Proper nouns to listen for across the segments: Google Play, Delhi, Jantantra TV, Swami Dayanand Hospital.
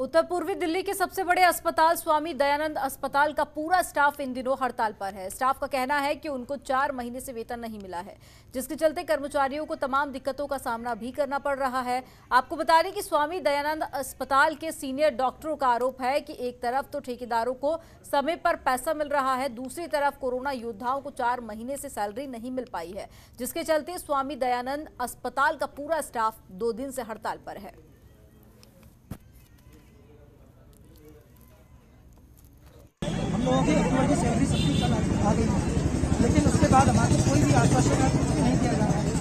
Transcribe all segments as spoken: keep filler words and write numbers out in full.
उत्तर पूर्वी दिल्ली के सबसे बड़े अस्पताल स्वामी दयानंद अस्पताल का पूरा स्टाफ इन दिनों हड़ताल पर है। स्टाफ का कहना है कि उनको चार महीने से वेतन नहीं मिला है, जिसके चलते कर्मचारियों को तमाम दिक्कतों का सामना भी करना पड़ रहा है। आपको बता दें कि स्वामी दयानंद अस्पताल के सीनियर डॉक्टरों का आरोप है कि एक तरफ तो ठेकेदारों को समय पर पैसा मिल रहा है, दूसरी तरफ कोरोना योद्धाओं को चार महीने से सैलरी नहीं मिल पाई है, जिसके चलते स्वामी दयानंद अस्पताल का पूरा स्टाफ दो दिन से हड़ताल पर है। लोगों की एक महीने सैलरी सबकी कल आ गई, लेकिन उसके बाद हमारे कोई भी आश्वासन नहीं किया जा रहा है।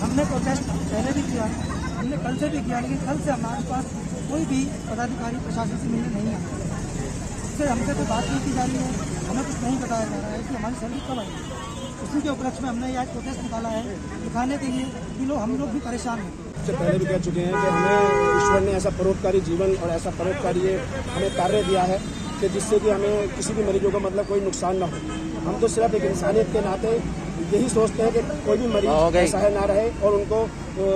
हमने प्रोटेस्ट पहले भी किया, हमने कल से भी किया, लेकिन कल से हमारे पास कोई भी पदाधिकारी प्रशासन से मिलने नहीं आया। उससे हमसे कोई बात नहीं की जा रही है, हमें कुछ नहीं बताया जा रहा है कि हमारी सैलरी कब आएगी। उसी के उपलक्ष्य में हमने आज प्रोटेस्ट निकाला है, दिखाने के लिए कि लोग हम लोग भी परेशान हैं। इससे पहले भी कह चुके हैं कि हमें ईश्वर ने ऐसा परोपकारी जीवन और ऐसा परोपकारी हमें कार्य दिया है कि जिससे कि हमें किसी भी मरीजों को मतलब कोई नुकसान ना हो। हम तो सिर्फ एक इंसानियत के नाते यही सोचते हैं कि कोई भी मरीज असहाय ना रहे और उनको तो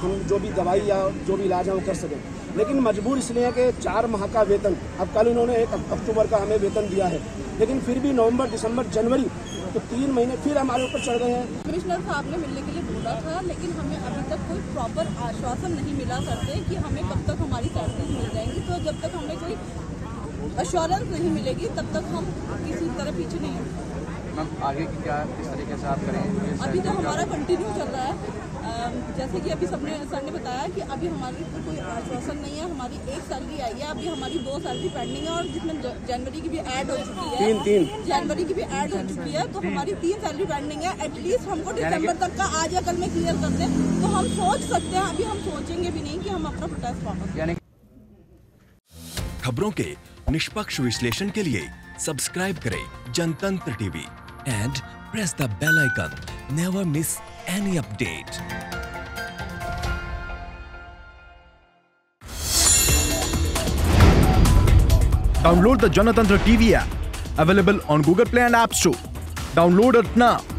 हम जो भी दवाई या जो भी इलाज है वो कर सकें। लेकिन मजबूर इसलिए है कि चार माह का वेतन, अब कल इन्होंने एक अक्टूबर का हमें वेतन दिया है, लेकिन फिर भी नवंबर, दिसंबर, जनवरी तो तीन महीने फिर हमारे ऊपर चढ़ गए हैं। कमिश्नर साहब ने मिलने के लिए बोला था, लेकिन हमें अभी तक कोई प्रॉपर आश्वासन नहीं मिला करते कि हमें कब तक हमारी सर्विस मिल जाएगी। तो जब तक हमें कोई अश्योरेंस नहीं मिलेगी तब तक हम किसी तरह पीछे नहीं होंगे। मैम आगे की क्या किस तरीके से आप करें? अभी तो हमारा कंटिन्यू चल रहा है, जैसे कि अभी सबने सर ने बताया कि अभी हमारे तो कोई आश्वासन नहीं है। हमारी एक सैलरी आई है, अभी हमारी दो सैलरी पेंडिंग है और जिसमें जनवरी की भी ऐड हो चुकी है, तीन तीन जनवरी की भी ऐड हो चुकी है, तो हमारी तीन सैलरी पेंडिंग है। एटलीस्ट हमको दिसंबर तक का आज या कल में क्लियर कर दें तो हम सोच सकते हैं। अभी हम सोचेंगे भी नहीं कि हम अपना प्रोटेस्ट वापस। खबरों के निष्पक्ष विश्लेषण के लिए सब्सक्राइब करें Jantantra TV and press the bell icon. Never miss any update. Download the Jantantra T V app available on Google Play and App Store. Download it now.